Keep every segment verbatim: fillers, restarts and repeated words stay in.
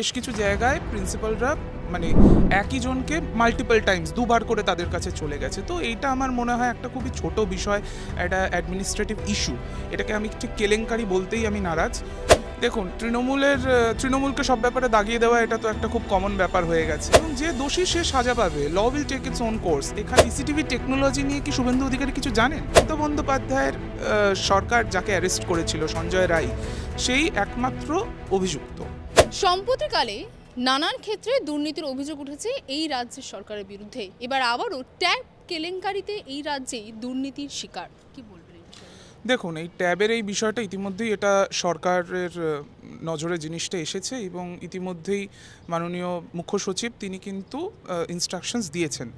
বেশ কিছু জায়গায় প্রিন্সিপালরা মানে একই জনকে মাল্টিপল টাইমস দুবার করে তাদের কাছে চলে গেছে। তো এইটা আমার মনে হয় একটা খুবই ছোট বিষয়, একটা অ্যাডমিনিস্ট্রেটিভ ইস্যু, এটাকে আমি ঠিক কেলেঙ্কারি বলতেই আমি নারাজ। দেখুন, তৃণমূলের তৃণমূলকে সব ব্যাপারে দাগিয়ে দেওয়া এটা তো একটা খুব কমন ব্যাপার হয়ে গেছে, এবং যে দোষী সে সাজা পাবে, law will take its own course. এখানে সিসিটিভি টেকনোলজি নিয়ে কি শুভেন্দু অধিকারী কিছু জানেন? মমতা বন্দ্যোপাধ্যায়ের সরকার যাকে অ্যারেস্ট করেছিল, সঞ্জয় রায়, সেই একমাত্র অভিযুক্ত। সম্প্রতিকালে নানান ক্ষেত্রে দুর্নীতির অভিযোগ উঠেছে এই রাজ্যের সরকারের বিরুদ্ধে। এবার আবারও ট্যাব কেলেঙ্কারিতে এই রাজ্যেই দুর্নীতির শিকার, কি বলবেন? দেখুন, এই ট্যাবের এই বিষয়টা ইতিমধ্যেই এটা সরকারের নজরে জিনিসটা এসেছে, এবং ইতিমধ্যেই মাননীয় মুখ্য সচিব তিনি কিন্তু ইনস্ট্রাকশনস দিয়েছেন।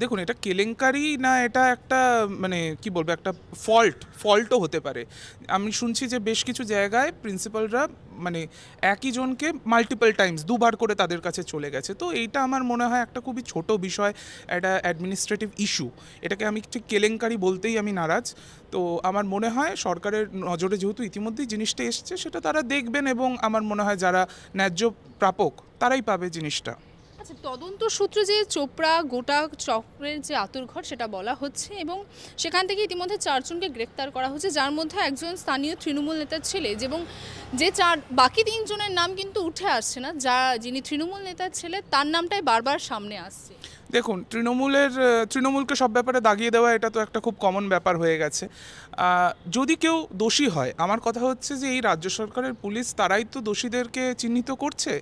দেখুন, এটা কেলেঙ্কারি না, এটা একটা মানে কি বলবো, একটা ফল্ট ফল্টও হতে পারে। আমি শুনছি যে বেশ কিছু জায়গায় প্রিন্সিপালরা মানে একই জনকে মাল্টিপল টাইমস দুবার করে তাদের কাছে চলে গেছে। তো এইটা আমার মনে হয় একটা খুবই ছোট বিষয়, একটা অ্যাডমিনিস্ট্রেটিভ ইস্যু, এটাকে আমি ঠিক কেলেঙ্কারি বলতেই আমি নারাজ। তো আমার মনে হয় সরকারের নজরে যেহেতু ইতিমধ্যেই জিনিসটা এসছে, সেটা তারা দেখবেন, এবং আমার মনে হয় যারা ন্যায্য প্রাপক তারাই পাবে জিনিসটা। আচ্ছা, তদন্ত সূত্রে যে চোপড়া গোটা চক্রের যে আতুরঘর সেটা বলা হচ্ছে, এবং সেখান থেকে ইতিমধ্যে চারজনকে গ্রেপ্তার করা হচ্ছে, যার মধ্যে একজন স্থানীয় তৃণমূল নেতার ছেলে, এবং যে চার বাকি তিনজনের নাম কিন্তু উঠে আসছে না, যা যিনি তৃণমূল নেতার ছেলে তার নামটাই বারবার সামনে আসছে। দেখুন, তৃণমূলের তৃণমূলকে সব ব্যাপারে দাগিয়ে দেওয়া এটা তো একটা খুব কমন ব্যাপার হয়ে গেছে। যদি কেউ দোষী হয়, আমার কথা হচ্ছে যে এই রাজ্য সরকারের পুলিশ তারাই তো দোষীদেরকে চিহ্নিত করছে,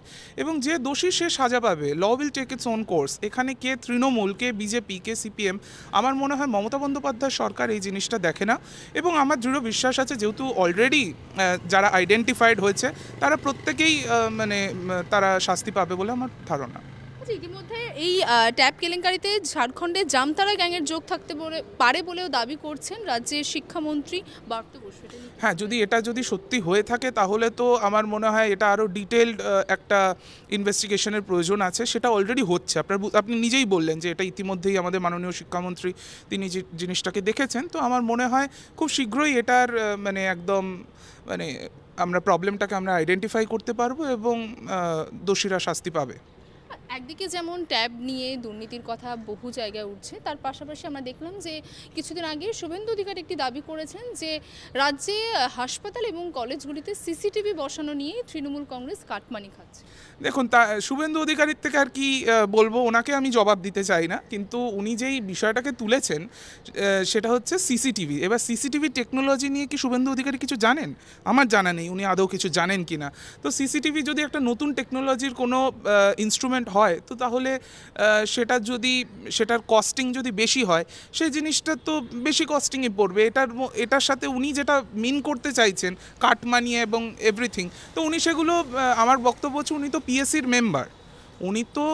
এবং যে দোষী সে সাজা পাবে, law will take its own course. এখানে কে তৃণমূল, কে বিজেপি, কে সিপিএম, আমার মনে হয় মমতা বন্দ্যোপাধ্যায় সরকার এই জিনিসটা দেখে না, এবং আমার দৃঢ় বিশ্বাস আছে যেহেতু অলরেডি যারা আইডেন্টিফাইড হয়েছে তারা প্রত্যেকেই মানে তারা শাস্তি পাবে বলে আমার ধারণা। ইতিমধ্যে এই ট্যাব কেলেঙ্কারিতে ঝাড়খণ্ডে জামতারা গ্যাংয়ের যোগ থাকতে পারে বলেও দাবি করছেন রাজ্যের শিক্ষামন্ত্রী ব্রাত্য বসু। হ্যাঁ, যদি এটা যদি সত্যি হয়ে থাকে তাহলে তো আমার মনে হয় এটা আরও ডিটেলড একটা ইনভেস্টিগেশনের প্রয়োজন আছে, সেটা অলরেডি হচ্ছে। আপনার আপনি নিজেই বললেন যে এটা ইতিমধ্যেই আমাদের মাননীয় শিক্ষামন্ত্রী তিনি যে জিনিসটাকে দেখেছেন, তো আমার মনে হয় খুব শীঘ্রই এটার মানে একদম মানে আমরা প্রবলেমটাকে আমরা আইডেন্টিফাই করতে পারবো এবং দোষীরা শাস্তি পাবে। একদিকে যেমন ট্যাব নিয়ে দুর্নীতির কথা বহু জায়গায় উঠছে, তার পাশাপাশি আমরা দেখলাম যে কিছুদিন আগে শুভেন্দু অধিকারী একটি দাবি করেছেন যে রাজ্যে হাসপাতাল এবং কলেজগুলিতে সিসিটিভি বসানো নিয়ে তৃণমূল কংগ্রেস কাটমানি খাচ্ছে। দেখুন, তা শুভেন্দু অধিকারীর থেকে আর কি বলবো, ওনাকে আমি জবাব দিতে চাই না, কিন্তু উনি যেই বিষয়টাকে তুলেছেন সেটা হচ্ছে সিসিটিভি। এবার সিসিটিভি টেকনোলজি নিয়ে কি শুভেন্দু অধিকারী কিছু জানেন? আমার জানা নেই উনি আদৌ কিছু জানেন কি না। তো সিসিটিভি যদি একটা নতুন টেকনোলজির কোনো ইনস্ট্রুমেন্ট হয়, তো তাহলে সেটা যদি সেটার কস্টিং যদি বেশি হয়, সেই জিনিসটা তো বেশি কস্টিংয়ে পড়বে। এটার এটার সাথে উনি যেটা মিন করতে চাইছেন কাটমানি এবং এভরিথিং, তো উনি সেগুলো আমার বক্তব্য হচ্ছে উনি তো পিএসসির মেম্বার, উনি তো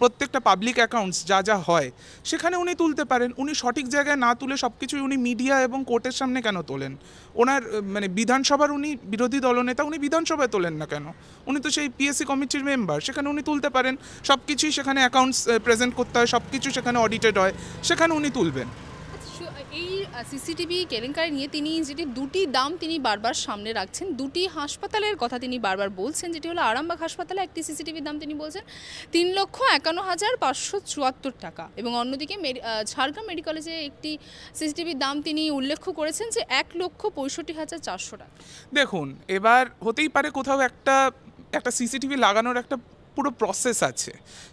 প্রত্যেকটা পাবলিক অ্যাকাউন্টস যা যা হয় সেখানে উনি তুলতে পারেন। উনি সঠিক জায়গায় না তুলে সব কিছুই উনি মিডিয়া এবং কোর্টের সামনে কেন তোলেন? ওনার মানে বিধানসভার উনি বিরোধী দলনেতা, উনি বিধানসভায় তোলেন না কেন? উনি তো সেই পিএসসি কমিটির মেম্বার, সেখানে উনি তুলতে পারেন। সব কিছুই সেখানে অ্যাকাউন্টস প্রেজেন্ট করতে হয়, সব কিছু সেখানে অডিটেড হয়, সেখানে উনি তুলবেন। এই সিসিটিভি কেলেঙ্কারি নিয়ে তিনি যেটি দুটি দাম তিনি বারবার সামনে রাখছেন, দুটি হাসপাতালের কথা তিনি বারবার বলছেন, যেটি হলো আরামবাগ হাসপাতালে একটি সিসিটিভির দাম তিনি বলছেন তিন লক্ষ একান্ন হাজার পাঁচশো চুয়াত্তর টাকা, এবং অন্যদিকে ঝাড়গ্রাম মেডিকেলে যে একটি সিসিটিভির দাম তিনি উল্লেখ করেছেন যে এক লক্ষ পঁয়ষট্টি হাজার চারশো টাকা। দেখুন, এবার হতেই পারে কোথাও একটা একটা সিসিটিভি লাগানোর একটা পুরো প্রসেস আছে,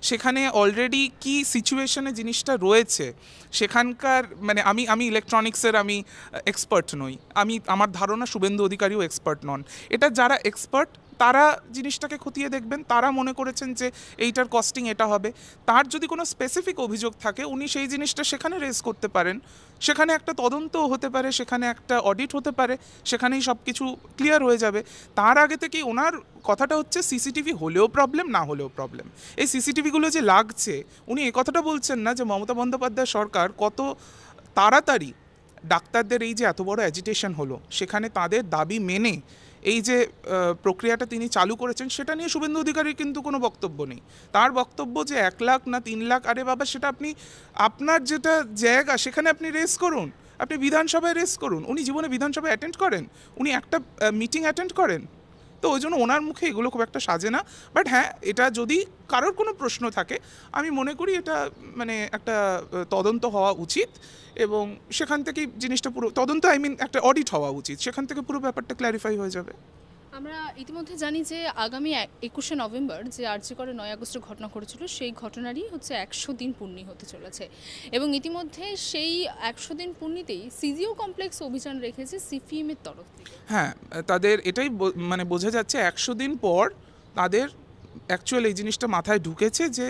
সেখানে অলরেডি কি সিচুয়েশনে জিনিসটা রয়েছে সেখানকার মানে আমি আমি ইলেকট্রনিক্সের আমি এক্সপার্ট নই, আমি আমার ধারণা শুভেন্দু অধিকারীও এক্সপার্ট নন। এটা যারা এক্সপার্ট তারা জিনিসটাকে খতিয়ে দেখবেন, তারা মনে করেছেন যে এইটার কস্টিং এটা হবে। তার যদি কোনো স্পেসিফিক অভিযোগ থাকে উনি সেই জিনিসটা সেখানে রেজ করতে পারেন, সেখানে একটা তদন্ত হতে পারে, সেখানে একটা অডিট হতে পারে, সেখানেই সব কিছু ক্লিয়ার হয়ে যাবে। তার আগে থেকেই ওনার কথাটা হচ্ছে সিসিটিভি হলেও প্রবলেম, না হলেও প্রবলেম। এই সিসিটিভিগুলো যে লাগছে, উনি এ কথাটা বলছেন না যে মমতা বন্দ্যোপাধ্যায় সরকার কত তাড়াতাড়ি ডাক্তারদের এই যে এত বড় অ্যাজিটেশন হলো, সেখানে তাদের দাবি মেনে এই যে প্রক্রিয়াটা তিনি চালু করেছেন, সেটা নিয়ে শুভেন্দু অধিকারীর কিন্তু কোনো বক্তব্য নেই। তার বক্তব্য যে এক লাখ না তিন লাখ আরে বাবা, সেটা আপনি আপনার যেটা জায়গা সেখানে আপনি রেস করুন, আপনি বিধানসভায় রেস করুন। উনি জীবনে বিধানসভায় অ্যাটেন্ড করেন? উনি একটা মিটিং অ্যাটেন্ড করেন? তো ওই জন্য ওনার মুখে এগুলো খুব একটা সাজে না। বাট হ্যাঁ, এটা যদি কারোর কোনো প্রশ্ন থাকে আমি মনে করি এটা মানে একটা তদন্ত হওয়া উচিত এবং সেখান থেকেই জিনিসটা পুরো তদন্ত আই মিন একটা অডিট হওয়া উচিত, সেখান থেকে পুরো ব্যাপারটা ক্ল্যারিফাই হয়ে যাবে। আমরা ইতিমধ্যে জানি যে আগামী একুশে নভেম্বর যে আরজি করে নয় আগস্টের ঘটনা ঘটেছিল সেই ঘটনারই হচ্ছে একশো দিন পূর্ণি হতে চলেছে এবং ইতিমধ্যে সেই একশো দিন পূর্ণিতেই সিজিও কমপ্লেক্স অভিযান রেখেছে সিপিএমের তরফ থেকে। হ্যাঁ, তাদের এটাই মানে বোঝা যাচ্ছে একশো দিন পর তাদের অ্যাকচুয়ালি এই জিনিসটা মাথায় ঢুকেছে যে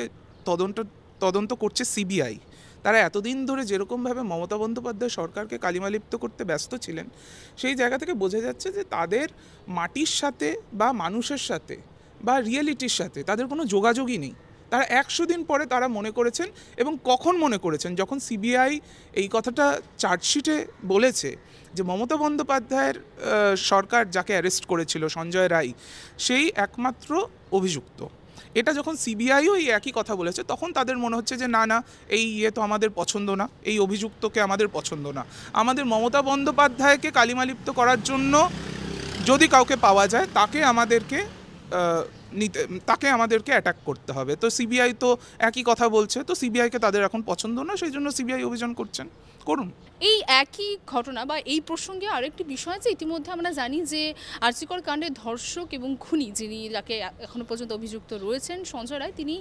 তদন্ত তদন্ত করছে সিবিআই। তারা এতদিন ধরে যেরকমভাবে মমতা বন্দ্যোপাধ্যায় সরকারকে কালিমালিপ্ত করতে ব্যস্ত ছিলেন সেই জায়গা থেকে বোঝা যাচ্ছে যে তাদের মাটির সাথে বা মানুষের সাথে বা রিয়েলিটির সাথে তাদের কোনো যোগাযোগই নেই। তারা একশো দিন পরে তারা মনে করেছেন, এবং কখন মনে করেছেন যখন সিবিআই এই কথাটা চার্জশিটে বলেছে যে মমতা বন্দ্যোপাধ্যায়ের সরকার যাকে অ্যারেস্ট করেছিল সঞ্জয় রায় সেই একমাত্র অভিযুক্ত। এটা যখন সিবিআইও এই একই কথা বলেছে তখন তাদের মনে হচ্ছে যে না না এই ইয়ে তো আমাদের পছন্দ না, এই অভিযুক্তকে আমাদের পছন্দ না, আমাদের মমতা বন্দ্যোপাধ্যায়কে কালিমালিপ্ত করার জন্য যদি কাউকে পাওয়া যায় তাকে আমাদেরকে নিতে তাকে আমাদেরকে অ্যাটাক করতে হবে। তো সিবিআই তো একই কথা বলছে, তো সিবিআইকে তাদের এখন পছন্দ না, সেই জন্য সিবিআই অভিযান করছেন। করুন। এই একই ঘটনা বা এই প্রসঙ্গে আরেকটি বিষয় আছে, ইতিমধ্যে আমরা জানি যে আরজি কর কাণ্ডে ধর্ষক এবং খুনি যিনি যাকে এখনও পর্যন্ত অভিযুক্ত রয়েছেন সঞ্জয় রায়, তিনি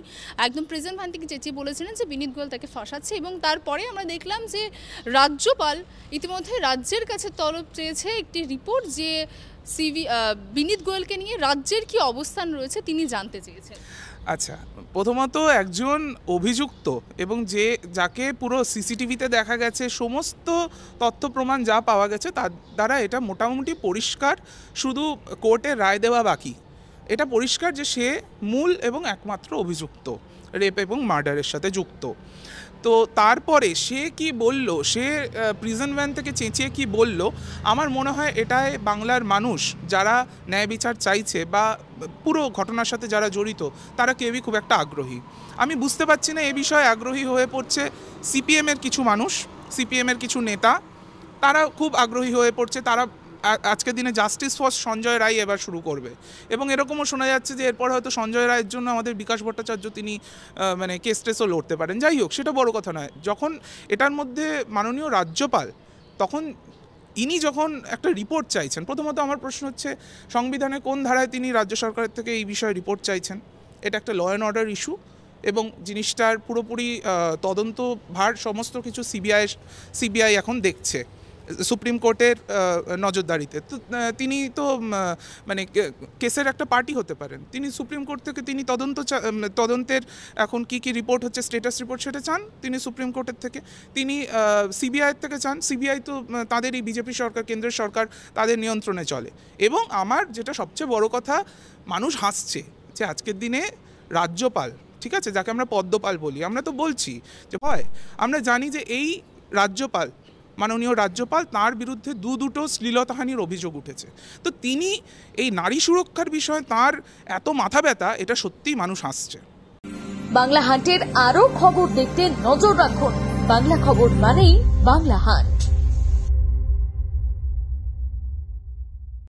একদম প্রেজেন্ট ভ্যান থেকে চেঁচিয়ে বলেছিলেন যে বিনীত গোয়াল তাকে ফাঁসাচ্ছে এবং তারপরে আমরা দেখলাম যে রাজ্যপাল ইতিমধ্যে রাজ্যের কাছে তলব চেয়েছে একটি রিপোর্ট যে সিবি বিনীত গোয়েলকে নিয়ে রাজ্যের কি অবস্থান রয়েছে তিনি জানতে চেয়েছেন। আচ্ছা, প্রথমত একজন অভিযুক্ত এবং যে যাকে পুরো সিসিটিভিতে দেখা গেছে সমস্ত তথ্য প্রমাণ যা পাওয়া গেছে তার দ্বারা এটা মোটামুটি পরিষ্কার, শুধু কোর্টের রায় দেওয়া বাকি। এটা পরিষ্কার যে সে মূল এবং একমাত্র অভিযুক্ত, রেপ এবং মার্ডারের সাথে যুক্ত। তো তারপরে সে কি বলল, সে প্রিজন ভ্যান থেকে চেঁচিয়ে কি বলল, আমার মনে হয় এটাই বাংলার মানুষ যারা ন্যায় বিচার চাইছে বা পুরো ঘটনার সাথে যারা জড়িত তারা কেউই খুব একটা আগ্রহী। আমি বুঝতে পারছি না এ বিষয়ে আগ্রহী হয়ে পড়ছে সিপিএমের কিছু মানুষ, সিপিএমের কিছু নেতা, তারা খুব আগ্রহী হয়ে পড়ছে। তারা আজকের দিনে জাস্টিস ফর সঞ্জয় রায় এবার শুরু করবে এবং এরকমও শোনা যাচ্ছে যে এরপর হয়তো সঞ্জয় রায়ের জন্য আমাদের বিকাশ ভট্টাচার্য তিনি মানে কেস টেসও লড়তে পারেন। যাই হোক, সেটা বড় কথা নয়। যখন এটার মধ্যে মাননীয় রাজ্যপাল তখন ইনি যখন একটা রিপোর্ট চাইছেন, প্রথমত আমার প্রশ্ন হচ্ছে সংবিধানে কোন ধারায় তিনি রাজ্য সরকারের থেকে এই বিষয়ে রিপোর্ট চাইছেন? এটা একটা ল অ্যান্ড অর্ডার ইস্যু এবং জিনিসটার পুরোপুরি তদন্ত ভার সমস্ত কিছু সিবিআই সিবিআই এখন দেখছে সুপ্রিম কোর্টের নজরদারিতে। তো তিনি তো মানে কেসের একটা পার্টি হতে পারেন, তিনি সুপ্রিম কোর্ট থেকে তিনি তদন্ত তদন্তের এখন কি কি রিপোর্ট হচ্ছে স্টেটাস রিপোর্ট সেটা চান তিনি সুপ্রিম কোর্টের থেকে, তিনি সিবিআইয়ের থেকে চান। সিবিআই তো তাদেরই বিজেপি সরকার, কেন্দ্রের সরকার, তাদের নিয়ন্ত্রণে চলে। এবং আমার যেটা সবচেয়ে বড় কথা, মানুষ হাসছে যে আজকের দিনে রাজ্যপাল, ঠিক আছে, যাকে আমরা পদ্মপাল বলি, আমরা তো বলছি যে হয় আমরা জানি যে এই রাজ্যপাল মাননীয় রাজ্যপাল তার বিরুদ্ধে দু দুটো শ্লীলতাহানির অভিযোগ উঠেছে। তো তিনি এই নারী সুরক্ষার বিষয়ে তার এত মাথা ব্যথা, এটা সত্যি মানুষ হাসছে। বাংলা হান্টের আরো খবর দেখতে নজর রাখুন। বাংলা খবর মানেই বাংলা হান্ট।